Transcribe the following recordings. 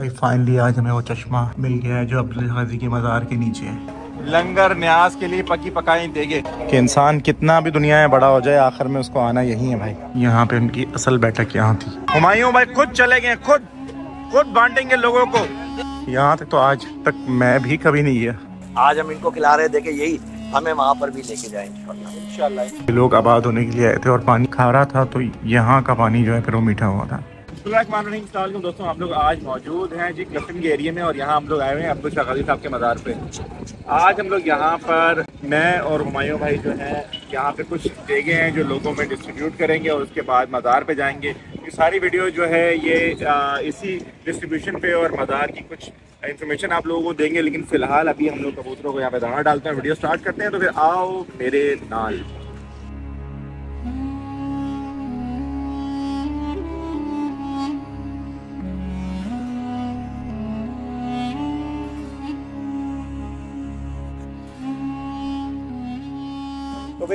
भाई फाइनली आज हमें वो चश्मा मिल गया है जो अब्दुल्ला गाजी के मज़ार के नीचे है। लंगर न्याज के लिए पकी पकाई देंगे कि इंसान कितना भी दुनिया में बड़ा हो जाए आखिर में उसको आना यही है भाई। यहाँ पे उनकी असल बैठक यहाँ थी। हुमायूं भाई खुद चले गए, खुद बांटेंगे लोगों को। यहाँ तक तो आज तक मैं भी कभी नहीं गया। आज हम इनको खिला रहे देखे, यही हमें वहाँ पर भी लेके जाएंगे इंशाल्लाह। लोग आबाद होने के लिए आए थे और पानी खा रहा था तो यहाँ का पानी जो है फिर वो मीठा हुआ था। अस्सलामुअलैकुम दोस्तों, हम लोग आज मौजूद हैं जी क्लिफ्टन के एरिया में और यहाँ हम लोग आए हुए हैं अब्दुल शाह गाजी साहब के मज़ार पे। आज हम लोग यहाँ पर मैं और हुमायूं भाई जो हैं यहाँ पे कुछ देगे हैं जो लोगों में डिस्ट्रीब्यूट करेंगे और उसके बाद मज़ार पे जाएंगे। ये सारी वीडियो जो है ये इसी डिस्ट्रीब्यूशन पे और मज़ार की कुछ इन्फॉर्मेशन आप लोगों को देंगे। लेकिन फ़िलहाल अभी हम लोग कबूतरों को यहाँ पर दाना डालते हैं, वीडियो स्टार्ट करते हैं, तो फिर आओ मेरे नाल।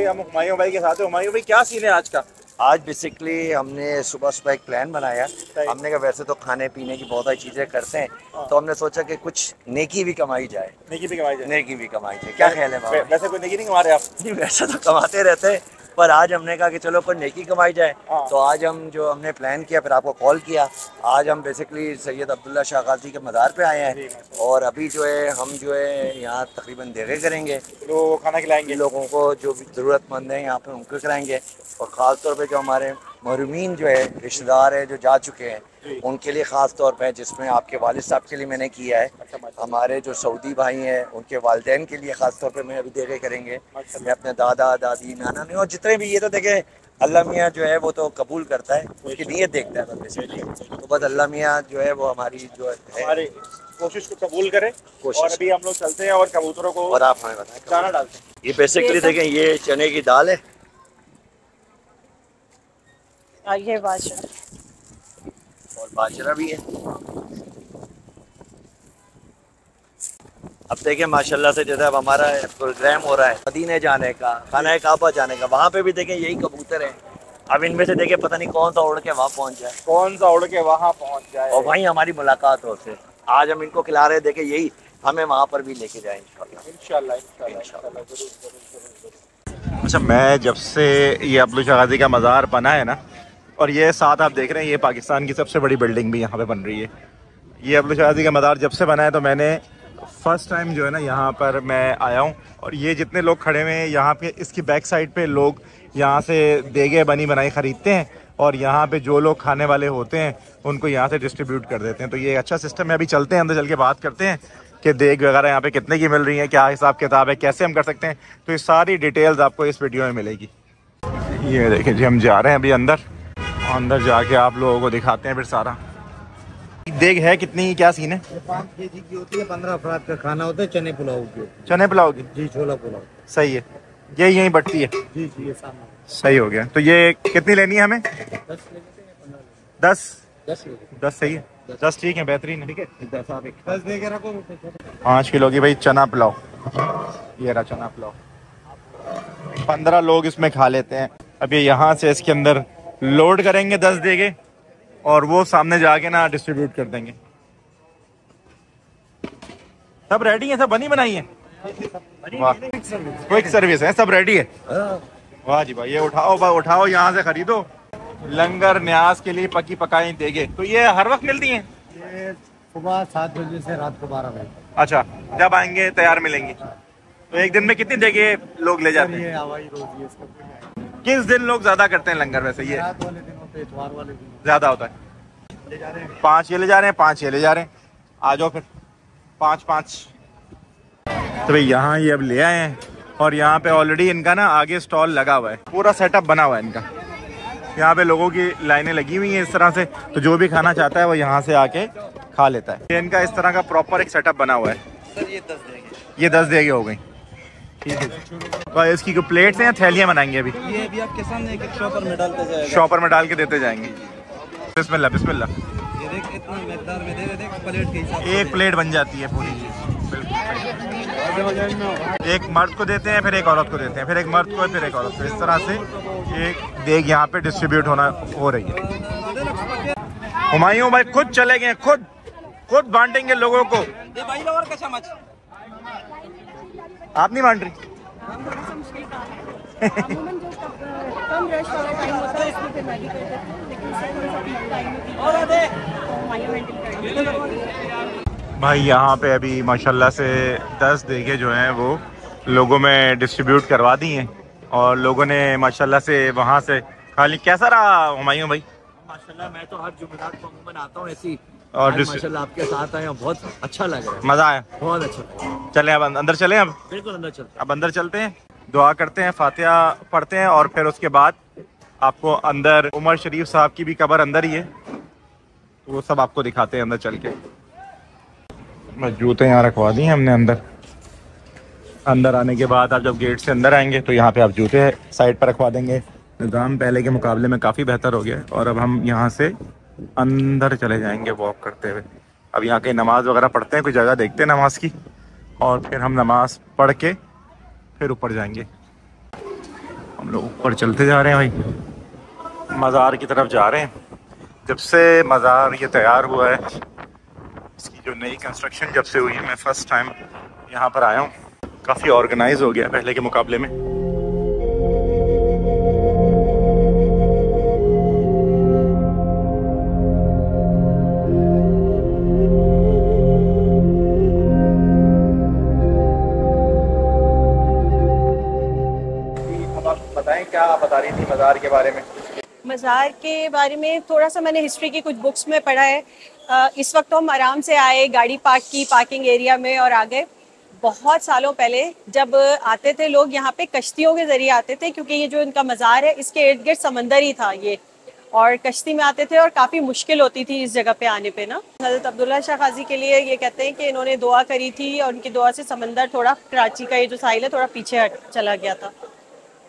हम हुमायूं भाई के साथ हैं। हुमायूं भाई क्या सीन है आज का? आज बेसिकली हमने सुबह सुबह एक प्लान बनाया। हमने कहा वैसे तो खाने पीने की बहुत सारी चीज़ें करते हैं, तो हमने सोचा कि कुछ नेकी भी कमाई जाए। नेकी भी कमाई जाए। क्या ख्याल है भाई? वैसे कोई नेकी नहीं कमा रहे आप? नहीं, वैसे तो कमाते रहते हैं, पर आज हमने कहा कि चलो कोई नेकी कमाई जाए। तो आज हम जो हमने प्लान किया, फिर आपको कॉल किया। आज हम बेसिकली सैयद अब्दुल्ला शाह गाजी के मज़ार पे आए हैं और अभी जो है हम जो है यहाँ तकरीबन देगे करेंगे, लोगों को खाना खिलाएंगे, लोगों को जो भी ज़रूरतमंद हैं यहाँ पे उनको खिलाएंगे और ख़ास तौर पे जो हमारे महरूमीन जो है रिश्तेदार है जो जा चुके हैं उनके लिए ख़ास तौर पे, जिसमें आपके वालिद साहब के लिए मैंने किया है, हमारे जो सऊदी भाई हैं उनके वालिदैन के लिए ख़ास तौर पे मैं अभी देखे करेंगे। मैं अपने दादा दादी नाना ने और जितने भी, ये तो देखे अल्लाह मियाँ जो है वो तो कबूल करता है, उसकी नीयत देखता है बस। तो बस अल्लाह मियाँ जो है वो हमारी जो है कोशिश को कबूल करे। और अभी हम लोग चलते हैं और कबूतरों को और आप हमें बताएं दाना डालते हैं। ये बेसिकली देखें ये चने की दाल है, ये बाजरा और बाजरा भी है। अब देखें माशाल्लाह से जैसे अब हमारा प्रोग्राम हो रहा है मदीने जाने का, खाना काबा जाने का, वहाँ पे भी देखें यही कबूतर हैं। अब इनमें से देखें पता नहीं कौन सा उड़ के वहाँ पहुँच जाए, और वहीं हमारी मुलाकात हो से। आज हम इनको खिला रहे देखें यही हमें वहाँ पर भी लेके जाए इंशाल्लाह। अच्छा, मैं जब से ये अब्दुल शाह गाजी का मज़ार बना है ना, और ये साथ आप देख रहे हैं ये पाकिस्तान की सबसे बड़ी बिल्डिंग भी यहाँ पे बन रही है। ये अब्दुल शाह गाजी का मज़ार जब से बना है तो मैंने फ़र्स्ट टाइम जो है ना यहाँ पर मैं आया हूँ। और ये जितने लोग खड़े हुए हैं यहाँ पे, इसकी बैक साइड पे लोग यहाँ से देगे बनी बनाई ख़रीदते हैं और यहाँ पे जो लोग खाने वाले होते हैं उनको यहाँ से डिस्ट्रीब्यूट कर देते हैं। तो ये अच्छा सिस्टम है। अभी चलते हैं अंदर, चल के बात करते हैं कि देख वगैरह यहाँ पे कितने की मिल रही है, क्या हिसाब किताब है, कैसे हम कर सकते हैं। तो ये सारी डिटेल्स आपको इस वीडियो में मिलेगी। ये देखिए जी, हम जा रहे हैं अभी अंदर, अंदर जाके आप लोगों को दिखाते हैं फिर सारा। देख है कितनी, क्या सीन है? 5 केजी की होती है, 15 अफराद का खाना होता है। चने पुलाव की जी, छोला पुलाव। सही है, ये यहीं बटती है जी, ये सामने। सही हो गया। तो ये कितनी लेनी है हमें? 10 सही है, 10 ठीक है, बेहतरीन है। ठीक है, 10 देके रखो। 5 किलो की भाई चना पुलाव, ये रहा चना पुलाव। 15 लोग इसमें खा लेते हैं। अब ये यहाँ से इसके अंदर लोड करेंगे 10 देगे और वो सामने जाके ना डिस्ट्रीब्यूट कर देंगे। सब रेडी है, सब बनी बनाई है, क्विक सर्विस है, सब रेडी है। वाह जी भाई, ये उठाओ यहाँ से खरीदो। लंगर न्याज के लिए पकी पकाई देंगे। तो ये हर वक्त मिलती हैं? ये सुबह 7 बजे से रात को 12 बजे। अच्छा, जब आएंगे तैयार मिलेंगे। तो एक दिन में कितनी देंगे लोग ले जाते हैं? किस दिन लोग ज्यादा करते हैं लंगर? वैसे ये रात वाले दिन होते हैं, इतवार वाले दिन ज्यादा होता है। 5 ये ले जा रहे हैं, 5 ये ले जा रहे हैं। आ जाओ फिर 5-5। तो भाई यहाँ ये अब ले आए हैं और यहाँ पे ऑलरेडी इनका ना आगे स्टॉल लगा हुआ है, पूरा सेटअप बना हुआ है इनका। यहाँ पे लोगों की लाइनें लगी हुई हैं इस तरह से, तो जो भी खाना चाहता है वो यहाँ से आके खा लेता है। इनका इस तरह का प्रॉपर एक सेटअप बना हुआ है। सर ये 10 देगे हो गई, ठीक है। और इसकी जो प्लेट्स हैं या थैलियाँ बनाएंगे? अभी आपके सामने एक शॉपर में डालते जाएंगे, शॉपर में डाल के देते जाएंगे। बिस्मिल्लाह बिस्मिल्लाह। ये देख इतना मकदार में दे रहे, देख प्लेट के हिसाब से एक प्लेट बन जाती है पूरी। एक मर्द को देते हैं, फिर एक औरत को देते हैं, फिर एक मर्द को, फिर एक औरत को। इस तरह से एक देख यहाँ पे डिस्ट्रीब्यूट हो रही है। हुमायूं भाई खुद चले गए, खुद खुद बांटेंगे लोगों को। आप नहीं बांट रही? भाई यहाँ पे अभी माशाल्लाह से 10 देगे जो हैं वो लोगों में डिस्ट्रीब्यूट करवा दी हैं और लोगों ने माशाल्लाह से वहाँ से खाली। कैसा रहा हुमायूं भाई? माशाल्लाह मैं तो हर जुमेरात को अमूमन आता हूँ ऐसी, और माशाल्लाह आपके साथ आए बहुत अच्छा लग रहा है, मज़ा आया, बहुत अच्छा लगा। चलें अब अंदर चलें? अब बिल्कुल अंदर चलते हैं। अब अंदर चलते हैं, दुआ करते हैं, फातिहा पढ़ते हैं और फिर उसके बाद आपको अंदर उमर शरीफ साहब की भी कब्र अंदर ही है, वो सब आपको दिखाते हैं अंदर चल के। जूते यहाँ रखवा दिए हमने अंदर। अंदर आने के बाद आप जब गेट से अंदर आएंगे तो यहाँ पे आप जूते साइड पर रखवा देंगे। निज़ाम पहले के मुकाबले में काफ़ी बेहतर हो गया है और अब हम यहाँ से अंदर चले जाएंगे वॉक करते हुए। अब यहाँ के नमाज़ वगैरह पढ़ते हैं, कोई जगह देखते हैं नमाज की और फिर हम नमाज पढ़ के फिर ऊपर जाएंगे। हम लोग ऊपर चलते जा रहे हैं भाई, मज़ार की तरफ जा रहे हैं। जब से मज़ार ये तैयार हुआ है, इसकी जो नई कंस्ट्रक्शन जब से हुई है, मैं फ़र्स्ट टाइम यहाँ पर आया हूँ। काफ़ी ऑर्गेनाइज हो गया पहले के मुकाबले में। मज़ार के बारे में? मज़ार के बारे में थोड़ा सा मैंने हिस्ट्री की कुछ बुक्स में पढ़ा है। इस वक्त तो हम आराम से आए, गाड़ी पार्क की पार्किंग एरिया में और आ गए। बहुत सालों पहले जब आते थे लोग यहाँ पे कश्तियों के जरिए आते थे, क्योंकि ये जो इनका मज़ार है इसके इर्द गिर्द समंदर ही था ये, और कश्ती में आते थे और काफ़ी मुश्किल होती थी इस जगह पे आने पे ना। हज़रत अब्दुल्ला शाह गाजी के लिए ये कहते हैं कि इन्होंने दुआ करी थी और उनकी दुआ से समंदर थोड़ा, कराची का ये जो साहिल है थोड़ा पीछे चला गया था।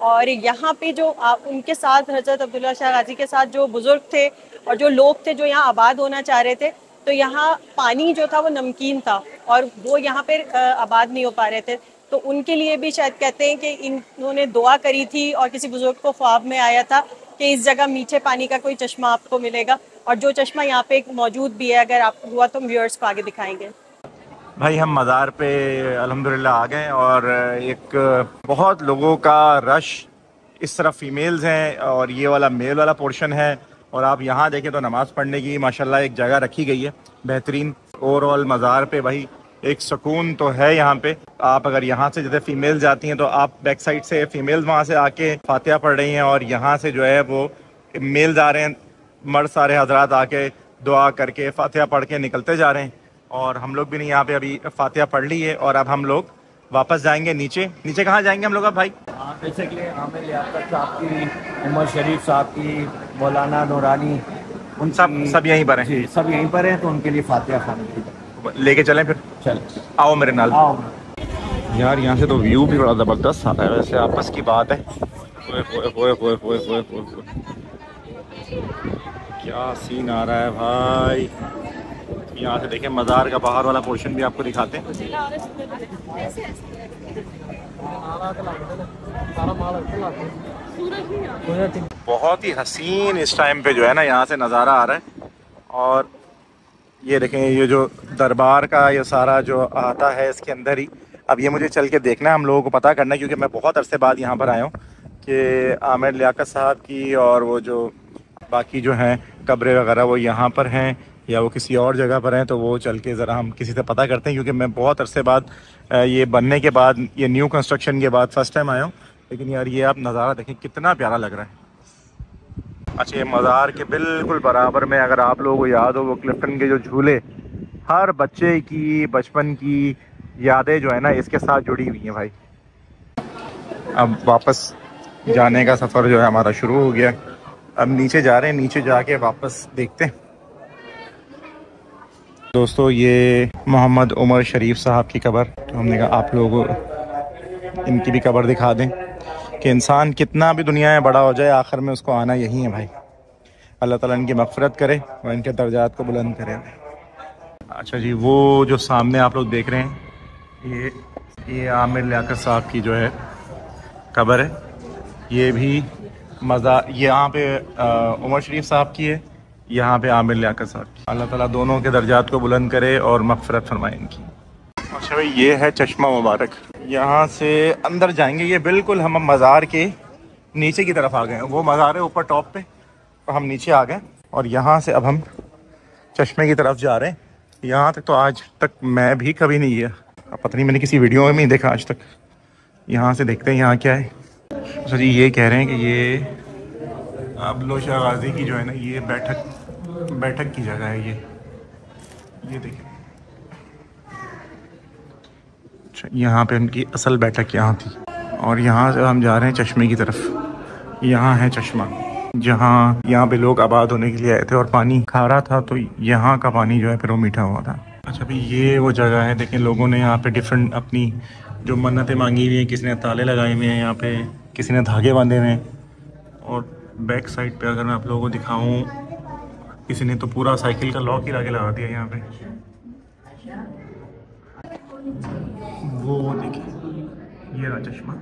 और यहाँ पे जो उनके साथ हज़रत अब्दुल्ला शाह गाजी के साथ जो बुज़ुर्ग थे और जो लोग थे जो यहाँ आबाद होना चाह रहे थे, तो यहाँ पानी जो था वो नमकीन था और वो यहाँ पे आबाद नहीं हो पा रहे थे, तो उनके लिए भी शायद कहते हैं कि इन्होंने दुआ करी थी और किसी बुज़ुर्ग को ख्वाब में आया था कि इस जगह मीठे पानी का कोई चश्मा आपको मिलेगा, और जो चश्मा यहाँ पे एक मौजूद भी है। अगर आपको हुआ तो हम व्यूअर्स को आगे दिखाएंगे। भाई हम मज़ार पे अल्हम्दुलिल्लाह आ गए और एक बहुत लोगों का रश, इस तरफ फीमेल्स हैं और ये वाला मेल वाला पोर्शन है, और आप यहाँ देखें तो नमाज़ पढ़ने की माशाल्लाह एक जगह रखी गई है बेहतरीन। ओवरऑल मज़ार पे भाई एक सुकून तो है यहाँ पे। आप अगर यहाँ से जैसे फ़ीमेल जाती हैं तो आप बैक साइड से फ़ीमेल वहाँ से आके फातिहा पढ़ रही हैं और यहाँ से जो है वो मेल्स आ रहे हैं, मर्द सारे हजरात आके दुआ करके फातिहा पढ़ के निकलते जा रहे हैं। और हम लोग भी नहीं यहाँ पे अभी फातिहा पढ़ ली है और अब हम लोग वापस जाएंगे नीचे। नीचे कहाँ जाएंगे हम लोग अब भाई? बेसिकली आमिर लियाकत साहब की, उमर शरीफ साहब की, मौलाना नूरानी, उन सब यहीं पर हैं। सब यहीं पर हैं तो उनके लिए फातिहा खान लेके चलें फिर? चल आओ मेरे नाल। यार यहाँ से तो व्यू भी बड़ा ज़बरदस्त आता है, वैसे आपस की बात है। क्या सीन आ रहा है भाई! यहाँ से देखें मज़ार का बाहर वाला पोर्शन भी आपको दिखाते हैं। बहुत ही हसीन इस टाइम पे जो है ना यहाँ से नज़ारा आ रहा है। और ये देखें ये जो दरबार का ये सारा जो आता है इसके अंदर ही। अब ये मुझे चल के देखना है, हम लोगों को पता करना है, क्योंकि मैं बहुत अरसे बाद यहाँ पर आया हूँ कि आमिर लियाकत साहब की और वो जो बाकी जो हैं कब्रें वगैरह वो यहाँ पर हैं या वो किसी और जगह पर हैं, तो वो चल के ज़रा हम किसी से पता करते हैं, क्योंकि मैं बहुत अरसे बाद ये बनने के बाद, ये न्यू कंस्ट्रक्शन के बाद फ़र्स्ट टाइम आया हूँ। लेकिन यार ये आप नज़ारा देखें कितना प्यारा लग रहा है। अच्छा, ये मज़ार के बिल्कुल बराबर में, अगर आप लोगों को याद हो, वो क्लिफ्टन के जो झूले, हर बच्चे की बचपन की यादें जो है ना इसके साथ जुड़ी हुई हैं भाई। अब वापस जाने का सफ़र जो है हमारा शुरू हो गया। अब नीचे जा रहे हैं, नीचे जा के वापस देखते हैं। दोस्तों ये मोहम्मद उमर शरीफ साहब की कब्र, तो हमने कहा आप लोगों को इनकी भी कब्र दिखा दें कि इंसान कितना भी दुनिया में बड़ा हो जाए आखिर में उसको आना यही है भाई। अल्लाह ताला इनकी मगफरत करे और इनके दर्जात को बुलंद करे। अच्छा जी, वो जो सामने आप लोग देख रहे हैं ये आमिर लियाकत साहब की जो है कब्र है। ये भी मज़ार, ये यहाँ पे उमर शरीफ साहब की है यहाँ पे आमिर लियाकत साहब की। अल्लाह ताला दोनों के दर्जात को बुलंद करे और मगफरत फरमाए इनकी। अच्छा भाई ये है चश्मा मुबारक, यहाँ से अंदर जाएंगे। ये बिल्कुल हम मज़ार के नीचे की तरफ आ गए हैं, वो मज़ार है ऊपर टॉप पे, तो हम नीचे आ गए और यहाँ से अब हम चश्मे की तरफ जा रहे हैं। यहाँ तक तो आज तक मैं भी कभी नहीं गया, पता नहीं मैंने किसी वीडियो में नहीं देखा आज तक। यहाँ से देखते हैं यहाँ क्या है। अच्छा जी ये कह रहे हैं कि ये अब्दुल्ला शाह गाज़ी की जो है ना ये बैठक की जगह है। ये देखें, अच्छा यहाँ पे उनकी असल बैठक यहाँ थी। और यहाँ से हम जा रहे हैं चश्मे की तरफ। यहाँ है चश्मा जहाँ यहाँ पे लोग आबाद होने के लिए आए थे और पानी खारा था, तो यहाँ का पानी जो है फिर वो मीठा हुआ था। अच्छा भाई ये वो जगह है, देखिए लोगों ने यहाँ पे डिफरेंट अपनी जो मन्नतें मांगी हुई हैं। किसी ने ताले लगाए हुए हैं यहाँ पे, किसी ने धागे बांधे हुए हैं। और बैक साइड पे अगर मैं आप लोगों को दिखाऊं, किसी ने तो पूरा साइकिल का लॉक ही लाके लगा दिया यहाँ पे। वो देखिए ये रहा चश्मा,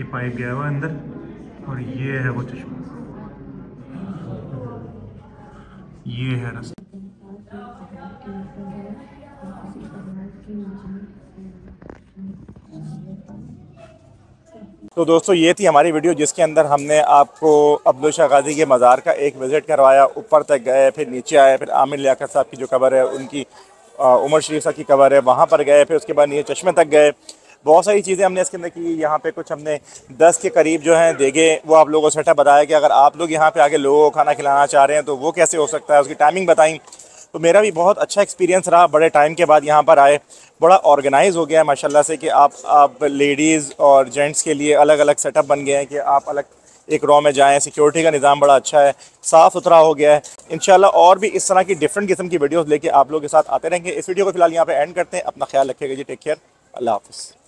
ये पाइप गया हुआ अंदर और ये है वो चश्मा। ये है रास्ता। तो दोस्तों ये थी हमारी वीडियो जिसके अंदर हमने आपको अब्दुल्ला शाह गाज़ी के मज़ार का एक विज़िट करवाया। ऊपर तक गए, फिर नीचे आए, फिर आमिर लियाकत साहब की जो कब्र है उनकी, उमर शरीफ साहब की कब्र है वहाँ पर गए, फिर उसके बाद नीचे चश्मे तक गए। बहुत सारी चीज़ें हमने इसके अंदर की। यहाँ पे कुछ हमने 10 के करीब जो हैं देखे, वो आप लोगों को सेटअप बताया कि अगर आप लोग यहाँ पे आके लोगों को खाना खिलाना चाह रहे हैं तो वो कैसे हो सकता है, उसकी टाइमिंग बताई। तो मेरा भी बहुत अच्छा एक्सपीरियंस रहा, बड़े टाइम के बाद यहाँ पर आए। बड़ा ऑर्गेनाइज़ हो गया है माशाल्लाह से, कि आप लेडीज़ और जेंट्स के लिए अलग अलग सेटअप बन गए हैं कि आप अलग एक रॉ में जाएँ। सिक्योरिटी का निज़ाम बड़ा अच्छा है, साफ़ सुथरा हो गया है। इंशाल्लाह और भी इस तरह की डिफरेंट किस्म की वीडियोज़ लेके आप लोगों के साथ आते रहेंगे। इस वीडियो को फिलहाल यहाँ पर एंड करते हैं। अपना ख्याल रखिएगा जी, टेक केयर, अल्लाह हाफ़िज़।